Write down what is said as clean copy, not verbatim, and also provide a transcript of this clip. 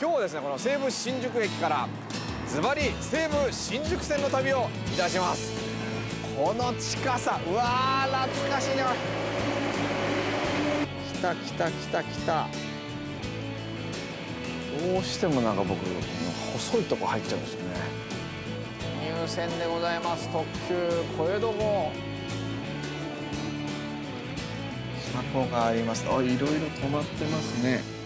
今日はですねこの西武新宿駅からズバリ西武新宿線の旅をいたします。この近さ、うわー懐かしいね。来た来た来た来た。どうしてもなんか僕細いとこ入っちゃうんですよね。入線でございます。特急小江戸号。車庫があります。あ、いろいろ止まってますね。